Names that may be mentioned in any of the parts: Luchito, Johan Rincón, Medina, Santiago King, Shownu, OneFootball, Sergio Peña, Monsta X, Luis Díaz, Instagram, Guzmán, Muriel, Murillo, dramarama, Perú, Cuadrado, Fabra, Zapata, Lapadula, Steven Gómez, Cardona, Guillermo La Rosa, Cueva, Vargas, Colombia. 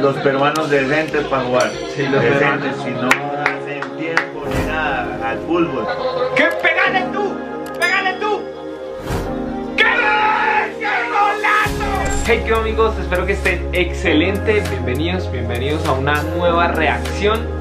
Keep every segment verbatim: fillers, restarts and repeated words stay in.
los peruanos decentes para jugar. Sí, los decentes, si no hacen tiempo ni nada al fútbol. ¡Qué pegale tú! ¡Pegale tú! ¡Qué, ¡Qué golazo! Hey, qué amigos, espero que estén excelentes. Bienvenidos, bienvenidos a una nueva reacción.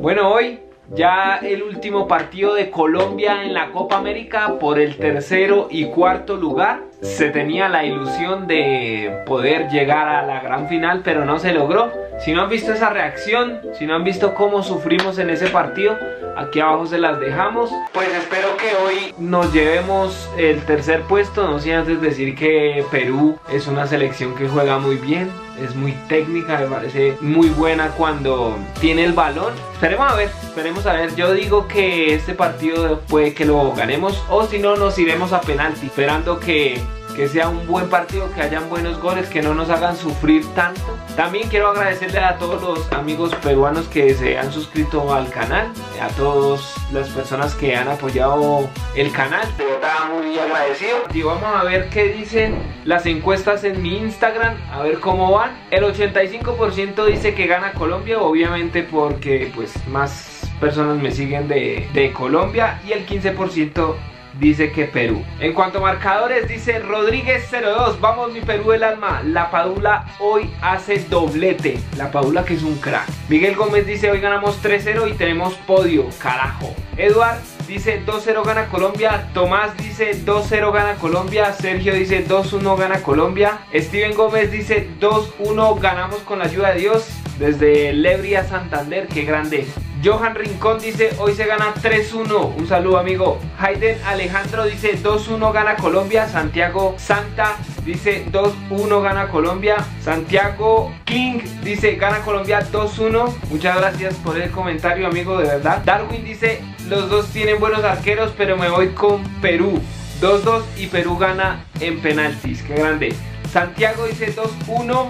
Bueno, hoy ya el último partido de Colombia en la Copa América por el tercero y cuarto lugar. Se tenía la ilusión de poder llegar a la gran final, pero no se logró. Si no han visto esa reacción, si no han visto cómo sufrimos en ese partido, aquí abajo se las dejamos. Pues espero que hoy nos llevemos el tercer puesto, no sin antes decir que Perú es una selección que juega muy bien. Es muy técnica, me parece muy buena cuando tiene el balón. Esperemos a ver, esperemos a ver. Yo digo que este partido puede que lo ganemos, o si no nos iremos a penalti. Esperando que, que sea un buen partido, que hayan buenos goles, que no nos hagan sufrir tanto. También quiero agradecerle a todos los amigos peruanos que se han suscrito al canal, a todas las personas que han apoyado el canal. De verdad, muy agradecido. Y vamos a ver qué dicen las encuestas en mi Instagram, a ver cómo van. El ochenta y cinco por ciento dice que gana Colombia, obviamente porque pues más personas me siguen de, de Colombia, y el quince por ciento dice que Perú. En cuanto a marcadores, dice Rodríguez cero dos, vamos mi Perú el alma, Lapadula hoy hace doblete, Lapadula que es un crack. Miguel Gómez dice hoy ganamos tres cero y tenemos podio, carajo. Eduard dice dos cero gana Colombia, Tomás dice dos cero gana Colombia, Sergio dice dos uno gana Colombia, Steven Gómez dice dos uno ganamos con la ayuda de Dios, desde Lebria, Santander, qué grande. Johan Rincón dice hoy se gana tres uno, un saludo amigo. Hayden Alejandro dice dos uno gana Colombia. Santiago Santa dice dos uno gana Colombia. Santiago King dice gana Colombia dos uno, muchas gracias por el comentario amigo, de verdad. Darwin dice los dos tienen buenos arqueros pero me voy con Perú dos dos y Perú gana en penaltis, qué grande. Santiago dice dos uno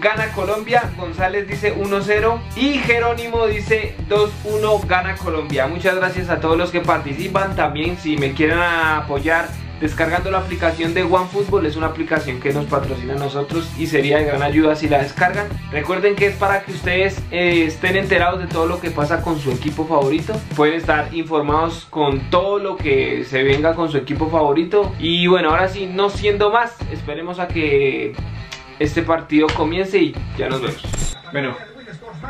gana Colombia, González dice uno cero y Jerónimo dice dos uno gana Colombia. Muchas gracias a todos los que participan. También si me quieren apoyar descargando la aplicación de OneFootball, es una aplicación que nos patrocina a nosotros y sería de gran ayuda si la descargan. Recuerden que es para que ustedes eh, estén enterados de todo lo que pasa con su equipo favorito. Pueden estar informados con todo lo que se venga con su equipo favorito. Y bueno, ahora sí, no siendo más, esperemos a que este partido comience y ya nos vemos. Bueno,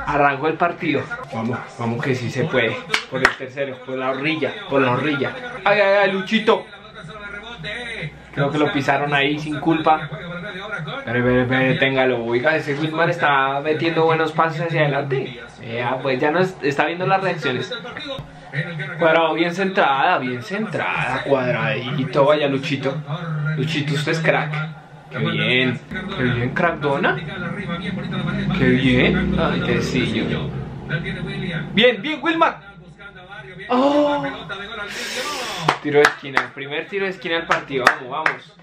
arrancó el partido. Vamos, vamos que sí se puede. Por el tercero, por la orilla, por la orilla. ¡Ay, ay, ay, Luchito! Creo que lo pisaron ahí sin culpa. Pero, pero, pero, téngalo. Oiga, ese Guzmán está metiendo buenos pases hacia adelante. Eh, pues ya nos está viendo las reacciones. Cuadrado, bien centrada, bien centrada, cuadradito. Vaya, Luchito. Luchito, usted es crack. Qué bien, qué bien, Cardona. Qué bien. Ay, te sillo. Bien, bien, Wilmar. Oh. Tiro de esquina, el primer tiro de esquina del partido. Vamos, vamos.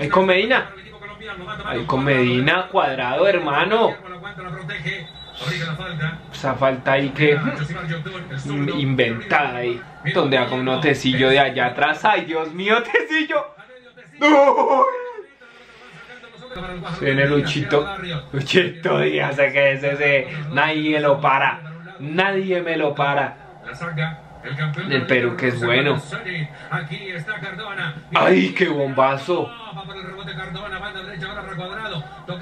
Ahí con Medina. Ahí con Medina, Cuadrado, hermano. Esa falta ahí que inventada ahí. Donde hago un tecillo de allá atrás. Ay, Dios mío, tecillo. ¡No! Se viene Luchito. Luchito Díaz, que es ese. Nadie lo para. Nadie me lo para. El Perú que es bueno. ¡Ay, qué bombazo!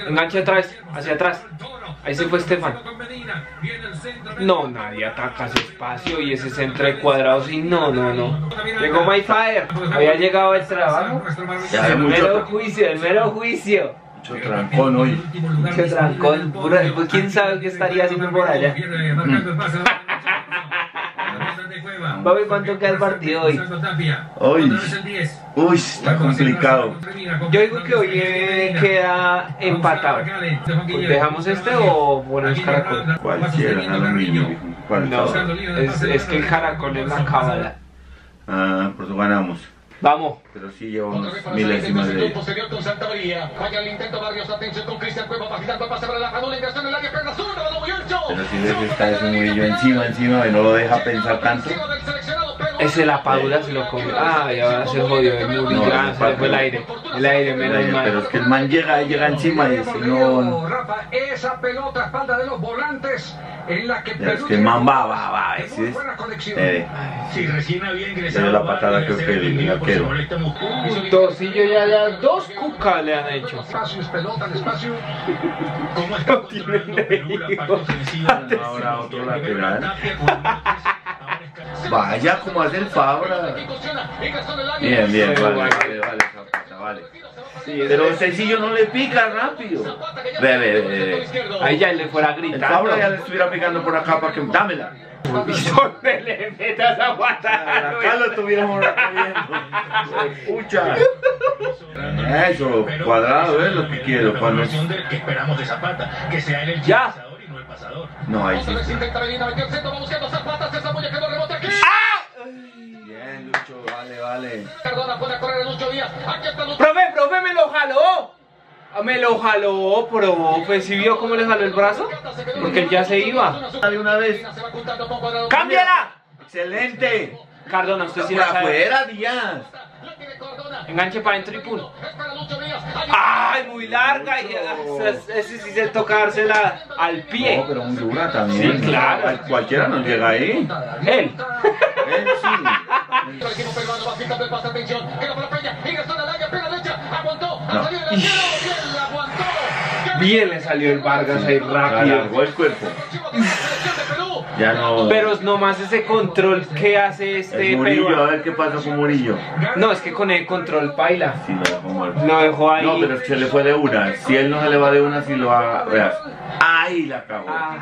Enganche atrás, hacia atrás. Ahí se fue Estefan. No, nadie ataca ese espacio y ese centro de Cuadrado. Sí, no, no, no. Llegó My Fire. Había llegado el trabajo. El mero juicio, el mero juicio. Mucho trancón hoy. Mucho trancón. ¿Quién sabe qué estaría haciendo por allá? Bobby, ¿cuánto queda el partido hoy? Hoy. Uy, está complicado. Yo digo que hoy eh, queda empatado. Pues ¿dejamos este o ponemos caracol? Cualquiera, no lo mismo. No, es, es que el caracol es la cábala. Ah, pues ganamos. Vamos. Pero sí lleva unos milésimas de ellos. Pero si les está ese Murillo encima, encima, y no lo deja pensar tanto. Ese Lapadula se lo comió. Ah, y ahora se jodió. Es muy no, grande, se le fue el aire. El aire, menos mal. Pero es que el man llega, llega encima y dice: no. Rafa, esa pelota a espalda de los volantes. En la que es que el man va, va, va. Si ¿sí? eh, tiene la patada que fue el arquero. Tosillo ya, ya dos cucas le han hecho. Espacio, es pelota al espacio. ¿Cómo está? Ahora otro lateral. Vaya, como hace el Fabra. Bien, bien, vale, vale, vale, Zapata, vale. Sí, pero el sencillo no le pica rápido. Ve, ve, ve. Ahí ya le fuera gritando. El Fabra ya le estuviera picando por acá para que me dámela. ¿Y dónde le metas a Zapata? Acá lo estuviéramos recogiendo. Escucha. Eso, Cuadrado, es lo que quiero. Cuando es... Ya. No, ahí sí. Bien, Lucho, vale, vale. Cardona puede correr en ocho días. Aquí está Lucho. Profe, profe, me lo jaló. Me lo jaló, profe. ¿Sí vio cómo le jaló el brazo? Porque ya se iba. De una vez. ¡Cámbiala! Excelente. Cardona, usted sí la sabe. Afuera, Díaz. Enganche para dentro y punto. ¡Ay, muy larga! Y, ese sí se tocársela al pie. No, pero muy dura también. Sí, claro. ¿No? Cualquiera nos llega ahí. Él. Él sí. No. Bien le salió el Vargas ahí rápido. Alargó el cuerpo. Ya no. Pero nomás ese control que hace este Murillo, Perú. A ver qué pasa con Murillo. No, es que con el control paila. Sí, lo dejó mal. Lo dejó ahí. No, pero se le fue de una. Si él no se le va de una, si lo va. Veas. Ahí la acabó. Ah.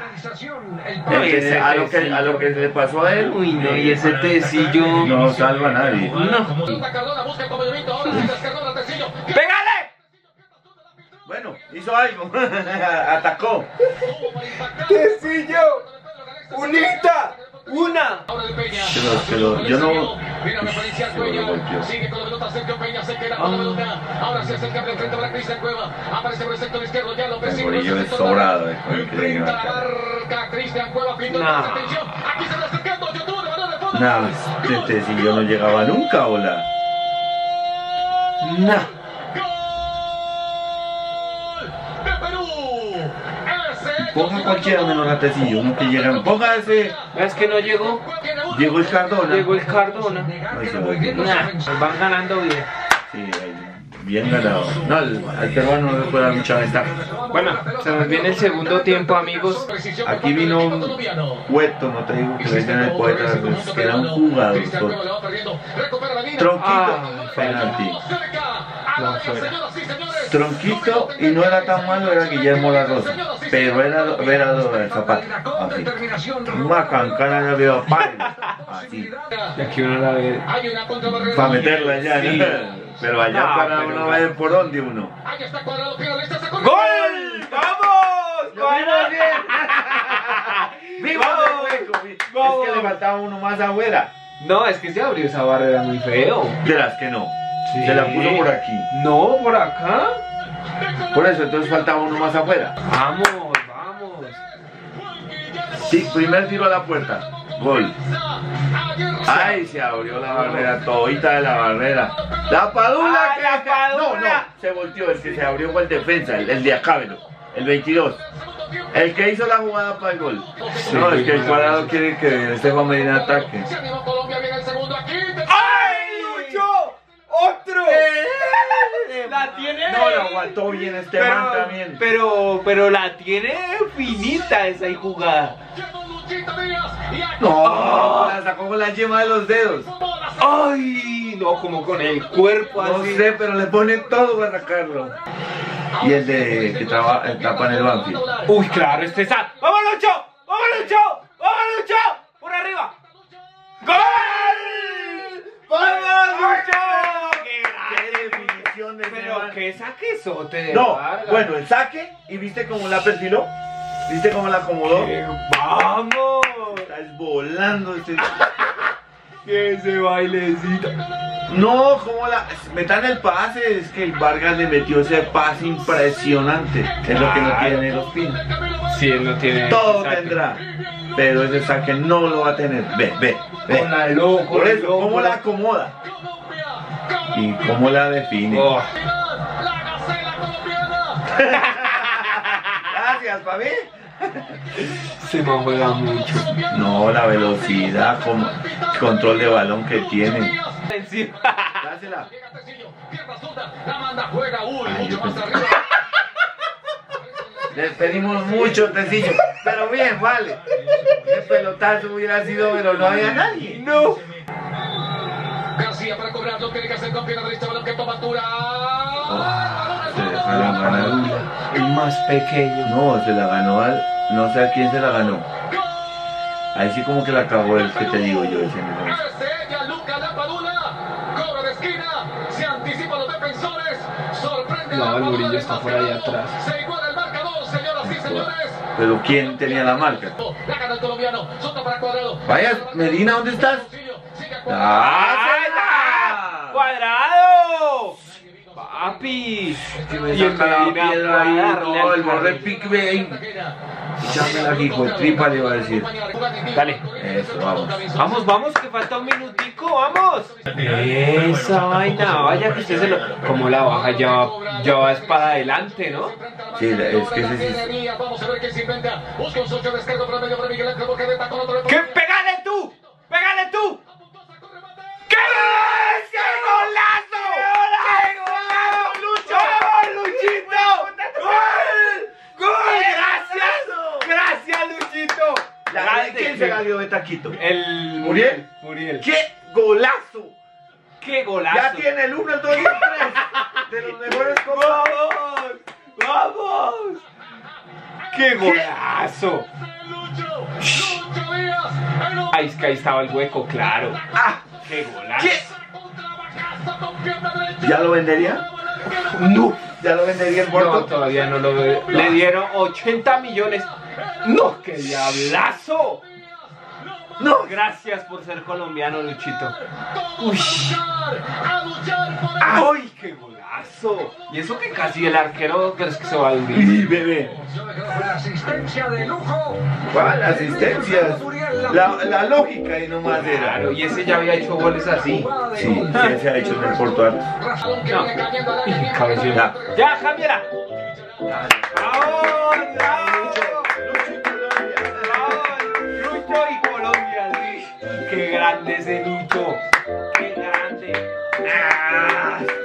No, ese, a, lo que, a lo que le pasó a él. Uy, no, y ese tecillo. No salva a nadie. No. ¡Pégale! Bueno, hizo algo. Atacó. ¡Tecillo! ¡Unita! ¡Una! Pero, pero, yo no... Sigue con la pelota Sergio Peña, se queda con la pelota. Ahora se acerca de frente a la Cristian Cueva. Aparece por el sector izquierdo, ya lo persigue. Murillo es sobrado, es con el que le viene la cara. Cristian Cueva, pinto de más atención. Aquí se va acercando, yo tuve de valor de fondo. Nah, este si yo no llegaba nunca, hola. Nah. Ponga cualquiera menos a Tecillo, no te llegan. Ponga ese. Es que no llegó. Llegó el Cardona. Llegó el Cardona. No, nah, van ganando bien. Sí, bien ganado. No, al peruano no le puede dar mucha ventaja. Bueno, se nos viene el segundo tiempo, amigos. Aquí vino un cueto, no te digo que vengan el poeta, pues, que era un jugador. Tronquito. Ah, penalti. No, Tronquito, y no era tan malo, era Guillermo La Rosa, pero era verador de Zapata, así. Una cancana ya veo pálida, así. Y aquí uno la ve. Para meterla allá, sí. ¿No? Pero allá no, para pero uno va a ver por dónde uno. ¡Gol! ¡Vamos! ¡Vamos bien! ¡Viva! ¡Vamos! Es que le faltaba uno más afuera. No, es que se abrió esa barrera muy feo. Verás que no. Sí. Se la puso por aquí. No, por acá. Por eso, entonces faltaba uno más afuera. Vamos, vamos. Sí, primer tiro a la puerta. Gol. Ay, se abrió la barrera, todita de la barrera. Lapadula, que acá. No, no, se volteó. El que se abrió fue el defensa, el, el de acá, velo. El veintidós. El que hizo la jugada para el gol. Sí, no, el que el Cuadrado quiere que este va a medir ataque. ¡Otro! La tiene. No, la aguantó bien este pero, man también. Pero, pero la tiene finita esa jugada. No, oh, la sacó con la yema de los dedos. Ay, no, como con el cuerpo no así. No sé, pero le pone todo para sacarlo. Y el de que trabaja el tapa en el banco. Uy, claro, este es. A... ¡Vamos, Lucho! ¡Vamos, Lucho! ¡Vamos, Lucho! ¡Por arriba! ¡Gol! ¡Vamos, Lucho! Pero qué saquesote. No, Vargas. Bueno, el saque. Y viste cómo la perfiló. Viste cómo la acomodó. ¿Qué? ¡Vamos! Estás volando este. Que ese bailecito. No, como la... metan el pase, es que el Vargas le metió ese pase impresionante. Es lo que no tiene los pinos. Sí, él no tiene... Todo saque tendrá, pero ese saque no lo va a tener. Ve, ve, ve. Con la loco. Por eso, loco. ¿Cómo la acomoda? ¿Y cómo la define? Oh. Gracias, papi. Se me juega mucho. No, la velocidad, como el control de balón que tiene. Dásela. Ay, yo pensé... Les pedimos mucho, Tecillo. Pero bien, vale. El pelotazo hubiera sido, pero no había nadie. No. García para cobrarlo, tiene que hacer con pierna derecha, balón que toma Tura. Se la ganó el más pequeño. No, se la ganó al... no sé a quién se la ganó. Ahí sí como que la acabó el que te digo yo. Ese no, el Murillo está por ahí atrás. Se iguala el marcador, señoras y señores. Pero ¿quién tenía la marca? La gana el colombiano, sota para Cuadrado. Vaya, Medina, ¿dónde estás? ¡Ah! ¡Cuadrado! ¡Papi! Es que me saca la piedra ahí, no, el borde pick bien. Échamela aquí, con tripa le va a decir. Dale. Eso, vamos. Vamos, vamos, que falta un minutico, vamos. Esa vaina, vaya que usted se lo... Como la baja ya, ya va es para adelante, ¿no? Sí, es que ese sí. ¡Que pegale tú! ¡Pégale tú! ¡Qué golazo! ¡Qué golazo, Lucho! ¡Gol, Luchito! ¡Gol! ¡Gol! ¡Gracias! ¡Gracias, Luchito! La de ¿quién se ganó de taquito? El... ¿Muriel? Muriel. ¡Qué golazo! ¡Qué golazo! Ya tiene el uno, el dos y el tres. De los mejores como... ¡Vamos! ¡Vamos! ¡Qué golazo! Ahí es que ahí estaba el hueco, claro. ¡Ah! ¡Qué golazo! ¿Qué? ¿Ya lo vendería? No. ¿Ya lo vendería el muerto? No, todavía no lo veo. No. Le dieron ochenta millones. ¡No! ¡Qué diablazo! ¡No! Gracias por ser colombiano, Luchito. ¡Uy! ¡Ay, qué golazo! Y eso que casi el arquero crees que se va a hundir. ¡Sí, bebé! La asistencia de lujo. ¿Cuál asistencia? La, la lógica y no más era. Claro, y ese ya había hecho goles así. Sí, ya se ha hecho en el Porto Alto. No. Cabecera. ¡Ya, cámbiala! ¡Bravo! ¡Bravo! ¡Lucho y Colombia! Sí. ¡Qué grande ese Lucho! ¡Qué grande! ¡Ah!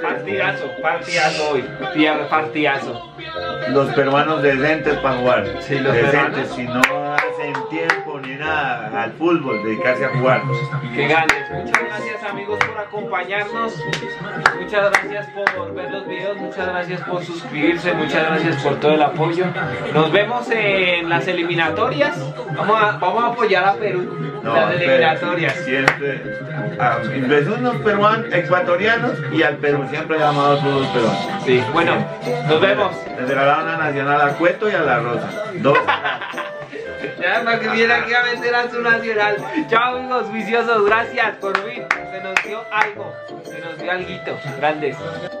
Partidazo, partidazo hoy. Pierde partidazo. Los peruanos decentes para jugar. Sí, los decentes, si no hacen tiempo ni nada al fútbol, dedicarse a jugar. Que ganen. Muchas gracias, amigos, por acompañarnos. Muchas gracias por ver los videos. Muchas gracias por suscribirse. Muchas gracias por todo el apoyo. Nos vemos en las eliminatorias. Vamos a, vamos a apoyar a Perú. No, las eliminatorias. Siempre. A unos peruanos, ecuatorianos y al Perú. Siempre llamado fútbol peruano. Sí, bueno, nos vemos. Les regalaron a Nacional a Cueto y a La Rosa. Dos. Ya, para que viene aquí a vencer a su Nacional. Chao, amigos, juiciosos. Gracias por fin. Se nos dio algo. Se nos dio alguito. Grandes.